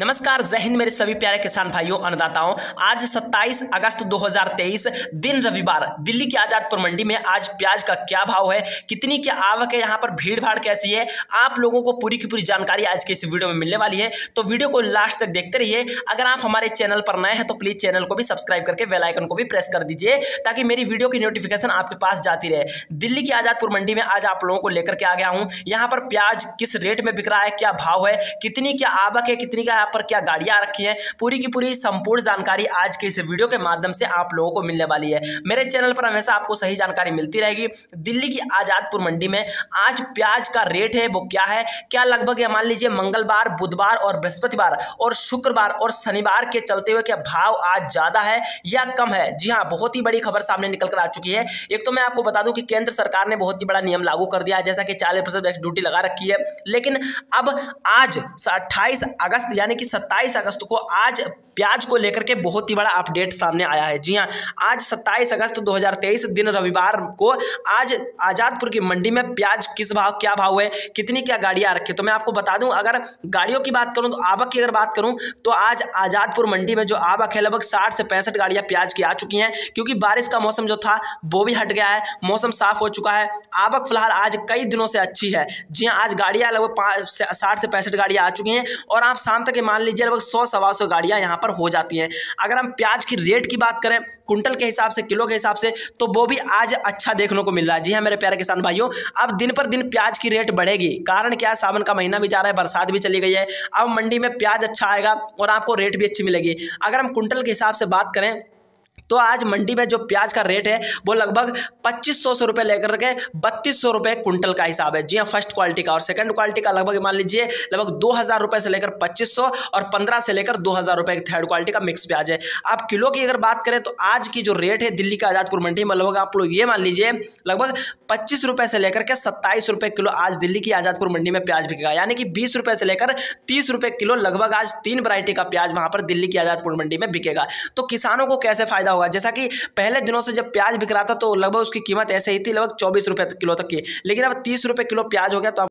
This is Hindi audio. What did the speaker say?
नमस्कार, जय हिंद मेरे सभी प्यारे किसान भाइयों अन्नदाताओं। आज 27 अगस्त 2023 दिन रविवार दिल्ली की आजादपुर मंडी में आज प्याज का क्या भाव है, कितनी क्या आवक है, यहाँ पर भीड़ भाड़ कैसी है, आप लोगों को पूरी की पूरी जानकारी आज के इस वीडियो में मिलने वाली है। तो वीडियो को लास्ट तक देखते रहिए। अगर आप हमारे चैनल पर नए हैं तो प्लीज़ चैनल को भी सब्सक्राइब करके बेल आइकन को भी प्रेस कर दीजिए ताकि मेरी वीडियो की नोटिफिकेशन आपके पास जाती रहे। दिल्ली की आजादपुर मंडी में आज आप लोगों को लेकर के आ गया हूँ। यहाँ पर प्याज किस रेट में बिक रहा है, क्या भाव है, कितनी क्या आवक है, कितनी क्या पर क्या गाड़ियां रखी हैं, पूरी की पूरी संपूर्ण जानकारी आज के इस वीडियो के माध्यम से आप लोगों को मिलने वाली है। मेरे चैनल पर हमेशा आपको सही जानकारी मिलती रहेगी। दिल्ली की आजादपुर मंडी में आज प्याज का रेट है वो क्या है, क्या लगभग मान लीजिए मंगलवार, बुधवार और बृहस्पतिवार और शुक्रवार और शनिवार के चलते हुए क्या भाव आज ज्यादा है या कम है। जी हाँ, बहुत ही बड़ी खबर सामने निकल कर आ चुकी है। एक तो मैं आपको बता दूं कि केंद्र सरकार ने बहुत ही बड़ा नियम लागू कर दिया है, जैसा कि 40% एक्स ड्यूटी लगा रखी है, लेकिन अब आज 28 अगस्त यानी कि 27 अगस्त को आज प्याज को लेकर के बहुत ही बड़ा अपडेट सामने आया है। जी हां, आज 27 अगस्त 2023 दिन रविवार को आज आजादपुर की मंडी में प्याज किस भाव, क्या भाव है, कितनी क्या गाड़ियां रखी। तो मैं आपको बता दूं, अगर गाड़ियों की बात करूं तो आवक की अगर बात करूं तो आज आजादपुर मंडी में जो आवक है लगभग 60 से 65 गाड़ियां प्याज की आ चुकी हैं, क्योंकि बारिश का मौसम जो था वो भी हट गया है, मौसम साफ हो चुका है। आवक फिलहाल आज कई दिनों से अच्छी है। जी हाँ, आज गाड़ियाँ लगभग 60 से 65 गाड़ियाँ आ चुकी हैं और आप शाम तक मान लीजिए लगभग 100-125 गाड़ियां यहां पर हो जाती हैं। अगर हम प्याज की रेट की बात करें कुंटल के हिसाब से, किलो के हिसाब से, तो वो भी आज अच्छा देखने को मिल रहा है। जी हां मेरे प्यारे किसान भाइयों, अब दिन पर दिन प्याज की रेट बढ़ेगी। कारण क्या है, सावन का महीना भी जा रहा है, बरसात भी चली गई है, अब मंडी में प्याज अच्छा आएगा और आपको रेट भी अच्छी मिलेगी। अगर हम कुंटल के हिसाब से बात करें तो आज मंडी में जो प्याज का रेट है वो लगभग 2500 रुपये लेकर के 3200 रुपये कुंटल का हिसाब है। जी हाँ, फर्स्ट क्वालिटी का और सेकंड क्वालिटी का लगभग मान लीजिए लगभग 2000 रुपये से लेकर 2500 और 15 से लेकर 2000 रुपये की थर्ड क्वालिटी का मिक्स प्याज है। आप किलो की अगर बात करें तो आज की जो रेट है दिल्ली का आजादपुर मंडी में लगभग आप लोग ये मान लीजिए लगभग 25 रुपये से लेकर के 27 रुपये किलो आज दिल्ली की आजादपुर मंडी में प्याज बिकेगा, यानी कि 20 रुपये से लेकर 30 रुपये किलो लगभग आज 3 वैरायटी का प्याज वहाँ पर दिल्ली की आजादपुर मंडी में बिकेगा। तो किसानों को कैसे फायदा होगा, जैसा कि पहले दिनों से जब प्याज बिक रहा था तो लगभग उसकी कीमत ऐसे ही थी, लगभग 24 रुपए किलो तक की, लेकिन अब 30 रुपए किलो प्याज हो गया तो